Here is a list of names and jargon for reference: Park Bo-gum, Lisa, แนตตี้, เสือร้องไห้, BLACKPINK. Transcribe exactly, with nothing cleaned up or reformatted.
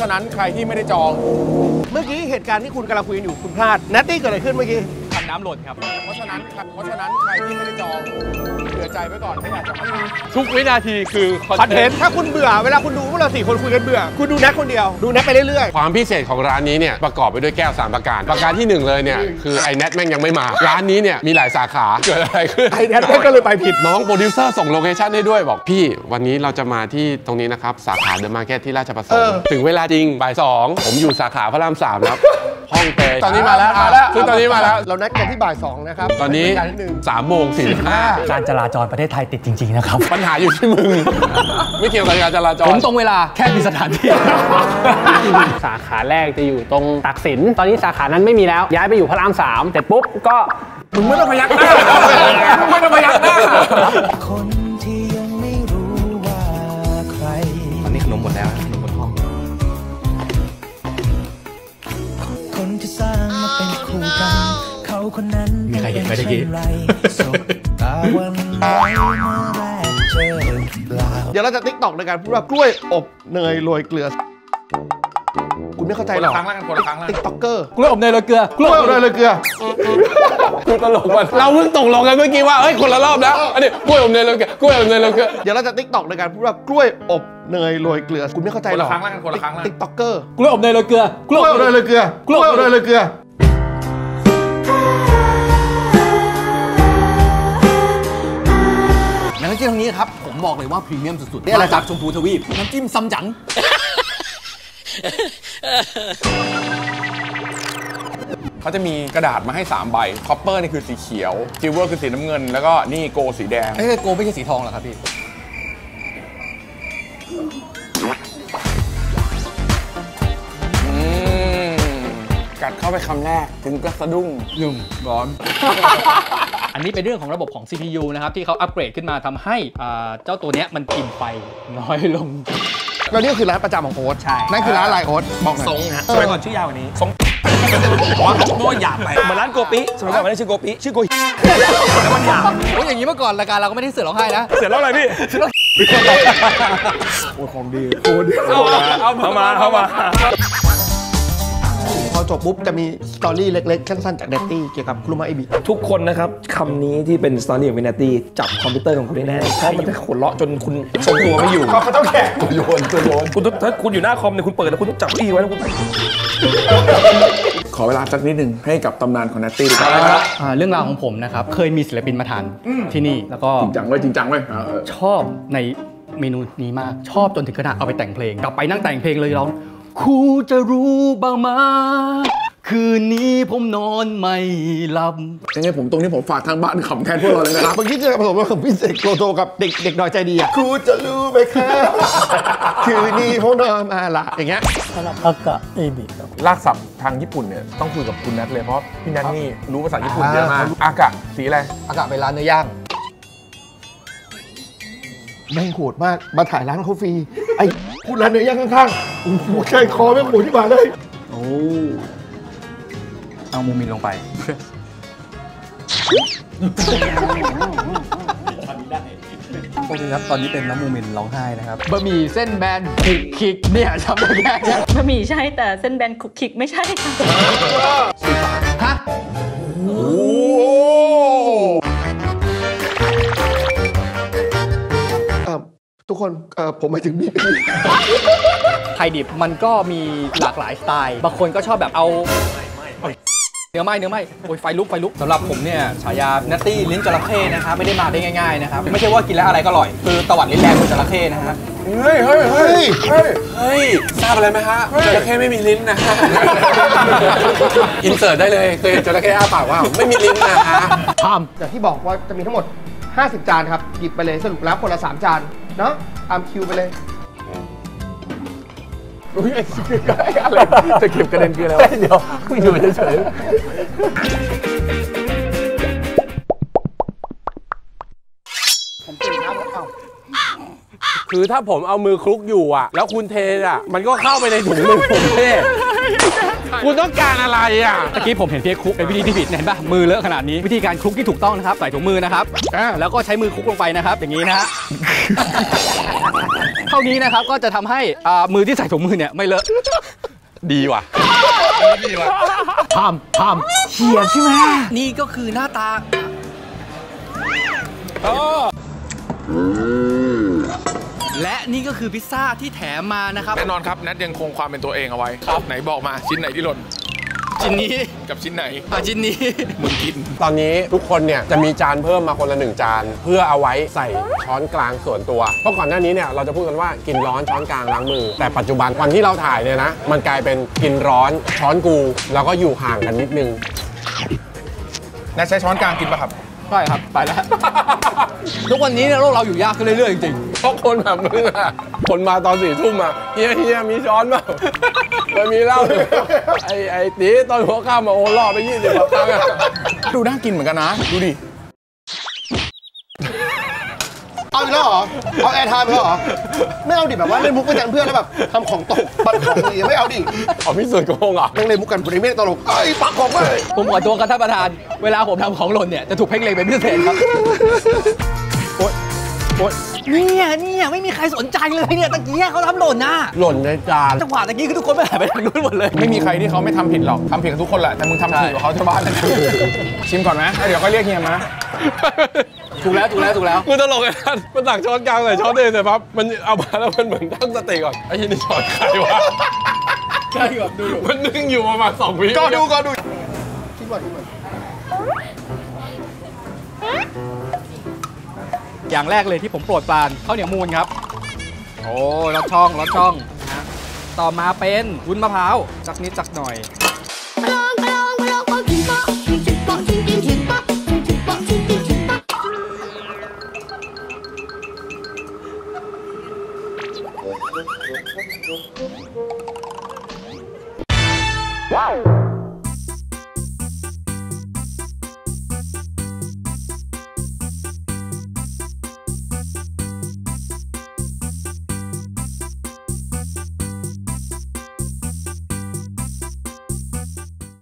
ะฉะนั้นใครที่ไม่ได้จองเมื่อกี้เหตุการณ์ที่คุณกำลังคุยอยู่คุณพลาดแนตตี้เกิดอะไรขึ้นเมื่อกี้ขันน้ำหล่นครับเพราะฉะนั้นเพราะฉะนั้นใครที่ไม่ได้จองเผื่อใจไว้ก่อนไม่อาจจะทุกวินาทีคือคอนเทนต์ถ้าคุณเบื่อเวลาคุณดูพวกเราสี่คนคุยกันเบื่อคุณดูแนตคนเดียวดูแนตไปเรื่อยๆความพิเศษของร้านนี้เนี่ยประกอบไปด้วยแก้วสามประการประการที่หนึ่งเลยเนี่ยคือไอแนตแม่งยังไม่มาร้านนี้เนี่ยมีหลายสาขาเกิดอะไรขึ้นไอแนตก็เลยไปผิดน้องโปรดิวเซอร์ส่งโลเคชั่นให้ด้วยบอกพี่วันนี้เราจะมาที่ตรงนี้นะครับสาขาเดอะมาร์เก็ตที่ราชประสงค์ถึงเวลาจริงบ่ายสองผมอยู่สาขาพระรามสามครับห้องเตยตอนนี้มาแล้วคือตอนนี้มาแล้วเรานัดกันที่บ่ายสองนะครับตอนนี้สามโมงสี่สิบห้าการจราจรประเทศไทยติดจริงๆนะครับปัญหาอยู่ที่มึงไม่เกี่ยวกับการจราจรผมตรงเวลาแค่มีสถานที่สาขาแรกจะอยู่ตรงตากสินตอนนี้สาขานั้นไม่มีแล้วย้ายไปอยู่พระรามสามแต่ปุ๊บก็มึงไม่ต้องพยักหน้ามึงไม่ต้องพยักหน้าคนที่ยังไม่รู้ว่าใครตอนนี้ขนมหมดแล้วมีใครเห็นไหมตะกี้เดี๋ยวเราจะติ๊กตอกในการพูดว่ากล้วยอบเนยโรยเกลือคุณไม่เข้าใจหรอกติ๊กต็อกเกอร์กล้วยอบเนยโรยเกลือกล้วยอบเนยโรยเกลือคุณตลกว่ะเราเพิ่งตกลงกันเมื่อกี้ว่าเฮ้ยคนละรอบแล้วอันนี้กล้วยอบเนยโรยเกลือกล้วยอบเนยโรยเกลือเดี๋ยวเราจะติ๊กตอกในการพูดว่ากล้วยอบเนยโรยเกลือคุณไม่เข้าใจหรอกติ๊กต็อกเกอร์กล้วยอบเนยโรยเกลือกล้วยอบเนยโรยเกลือกล้วยอบเนยโรยเกลือน้ำจิ้มตรงนี้ครับผมบอกเลยว่าพรีเมียมสุดๆนี่อะไรจากชมพูทวีปน้ำจิ้มซัมจั๋งเขาจะมีกระดาษมาให้สามใบคอปเปอร์นี่คือสีเขียวซิลเวอร์คือสีน้ำเงินแล้วก็นี่โกสีแดงเอ้ยโกไม่ใช่สีทองเหรอครับพี่กัดเข้าไปคำแรกถึงกระสะดุ้งยุ่มร้อนอันนี้เป็นเรื่องของระบบของ ซี พี ยู นะครับที่เขาอัปเกรดขึ้นมาทำให้เจ้าตัวนี้มันกินไฟน้อยลงแล้วนี่คือร้านประจำของโอ๊ตใช่นั่นคือร้านลายโอ๊ตบอกทรงนะสมัยก่อนชื่อยาวกว่านี้ทรงโอ้ยหยาบไปเหมือนร้านโกปิสมัยก่อนไม่ได้ชื่อโกปิชื่อโกยแล้วมันหยาบโอ้ยอย่างนี้เมื่อก่อนรายการเราก็ไม่ได้เสือร้องไห้นะเสือร้องอะไรพี่โอ้ยของดีโอ้ยเอามาเอามาพอจบปุ๊บจะมีสตอรี่เล็กๆสั้นๆจากแนตตี้เกี่ยวกับคุรุมะเอบิทุกคนนะครับคำนี้ที่เป็นสตอรี่ของแนตตี้จับคอมพิวเตอร์ของคุณแน่เพราะมันจะขนเลาะจนคุณทรงตัวไม่อยู่เขาต้องแข่งโยนโยนคุณถ้าคุณอยู่หน้าคอมเนี่ยคุณเปิดแล้วคุณต้องจับอี้ไว้แล้วคุณขอเวลาสักนิดหนึ่งให้กับตำนานของแนตตี้ครับเรื่องราวของผมนะครับเคยมีศิลปินมาทานที่นี่แล้วก็จริงจังไว้จริงจังไว้ชอบในเมนูนี้มากชอบจนถึงขนาดเอาไปแต่งเพลงกลับไปนั่งแต่งเพลงเลยร้องคูจะรู้บ้างมาคืนนี้ผมนอนไม่หลับยังไงผมตรงนี้ผมฝากทางบ้านขำแทนพวกเราเลยนะครับเมื่อกี้เจอผสมกับพี่เสกโลโตกับเด็กเด็กน้อยใจดีอ่ะคูจะรู้ไหมครับคืนนี้ผมนอนมาหลับอย่างเงี้ยสำหรับอากะเอบิลากศัพท์ทางญี่ปุ่นเนี่ยต้องคุยกับคุณนัทเลยเพราะพี่นัทนี่รู้ภาษาญี่ปุ่นเยอะมากอากะสีอะไรอากะเป็นร้านเนื้อย่างแม่งโหดมากมาถ่ายร้านเขาฟรีไอ้พูดร้านเนื้อย่างข้างๆโอ้โหใจคอแม่งโหดที่บ่าเลยโอ้เอามูมินลงไปโอเคครับตอนนี้เป็นน้ำมูมินร้องไห้นะครับบะหมี่เส้นแบนคุกคิกเนี่ยจำได้แค่บะหมี่ใช่แต่เส้นแบนคุกคิกไม่ใช่ค่ะฮะโอ้ทุกคนผมหมายถึงบีบไทยดิบมันก็มีหลากหลายสไตล์บางคนก็ชอบแบบเอาเนื้อไม้เนื้อไม้โอ้ยไฟลุกไฟลุกสำหรับผมเนี่ยฉายาแนตตี้ลิ้นจระเข้นะครับไม่ได้มาได้ง่ายๆนะครับไม่ใช่ว่ากินแล้วอะไรก็อร่อยคือตวัดลิ้นแรงเหมือนจระเข้นะฮะเฮ้ยเฮ้ยเฮ้ยเฮ้ยทราบอะไรไหมฮะจระเข้ไม่มีลิ้นนะอินเสิร์ตได้เลยเคยจระเข้อ้าปากว่าไม่มีลิ้นนะฮะทำแต่ที่บอกว่าจะมีทั้งหมดห้าสิบจานครับหยิบไปเลยสรุปแล้วคนละสามจานเนาะตามคิวไปเลยอุ้ยไอ้สิ่งอะไรจะเก็บกระเด็นคืออะไรวะเดี๋ยวคุยอยู่เฉยๆผมตื่นครับเอ้าคือถ้าผมเอามือคลุกอยู่อ่ะแล้วคุณเทอ่ะมันก็เข้าไปในถุงมือผมเทคุณต้องการอะไรอ่ะเมื่อกี้ผมเห็นพี่คลุกเป็นวิธีที่ผิดเห็นป่ะมือเลอะขนาดนี้วิธีการคลุกที่ถูกต้องนะครับใส่ถุงมือนะครับแล้วก็ใช้มือคลุกลงไปนะครับอย่างนี้นะ เท่านี้นะครับก็จะทำให้มือที่ใส่ถุงมือเนี่ยไม่เลอะดีว่ะดีว่ะพามพามเฉียบใช่ไหมนี่ก็คือหน้าตาและนี่ก็คือพิซซ่าที่แถมมานะครับแน่นอนครับแนทยังคงความเป็นตัวเองเอาไว้ครับไหนบอกมาชิ้นไหนที่หล่นชิ้นนี้กับชิ้นไหนอ่ะชิ้นนี้มึงกินตอนนี้ทุกคนเนี่ยจะมีจานเพิ่มมาคนละหนึ่งจานเพื่อเอาไว้ใส่ช้อนกลางส่วนตัวเพราะก่อนหน้านี้เนี่ยเราจะพูดกันว่ากินร้อนช้อนกลางล้างมือแต่ปัจจุบันวันที่เราถ่ายเนี่ยนะมันกลายเป็นกินร้อนช้อนกูแล้วก็อยู่ห่างกันนิดนึงน่าใช้ช้อนกลางกินป่ะครับใช่ครับไปแล้วทุกวันนี้เนี่ยโลกเราอยู่ยากขึ้นเรื่อยๆจริงๆเพราะคนแบบมึงอะคนมาตอนสี่ทุ่มอะเฮียเฮียมีช้อนเปล่ามันมีเหล้าไอ้ไอ้ตีตอนหัวข้ามมาโอ้ล่อไปยี่สิบกว่าครั้งอะดูน่ากินเหมือนกันนะดูดิเอาอีกแล้วเหรอเอาแอร์ไทม์ไปแล้วเหรอไม่เอาดิแบบว่าเล่นมุกกันเพื่อนแล้วแบบทำของตกปัดของอะไรไม่เอาดิเอาพี่สุดโกงอ่ะต้องเล่นมุกกันปุริเมฆตลกไอ้ปักของเลยผมขอตัวกับท่านประธานเวลาผมทำของหล่นเนี่ยจะถูกเพ่งเล็งเป็นพิเศษครับโอ๊ยโอ๊ยเนี่ยเนี่ยไม่มีใครสนใจเลยเนี่ยตะกี้เขาทำหล่นนะหล่นในจานจังหวะตะกี้คือทุกคนไปหายไปทางนู้นหมดเลยไม่มีใครที่เขาไม่ทำผิดหรอกทำผิดกับทุกคนแหละแต่มึงทำผิดกับเขาชาวบ้านชิมก่อนไหมเดี๋ยวค่อยเรียกเฮียมาถูกแล้วถูกแล้วถูกแล้วกูตลกไอ้ท่านมันตักช้อนกลางใส่ช้อนเดียวเสร็จปั๊บมันเอามาแล้วมันเหมือนตั้งสติก่อนไอ้ยี่นี่ช้อนใครวะใช่ก่อนดูมันนึ่งอยู่ประมาณสองวิก็ดูก็ดูคิดว่าคิดว่าอย่างแรกเลยที่ผมโปรดปรานข้าวเหนียวมูนครับโอ้รสช่องรสช่องนะต่อมาเป็นวุ้นมะพร้าวสักนิดสักหน่อยว้าว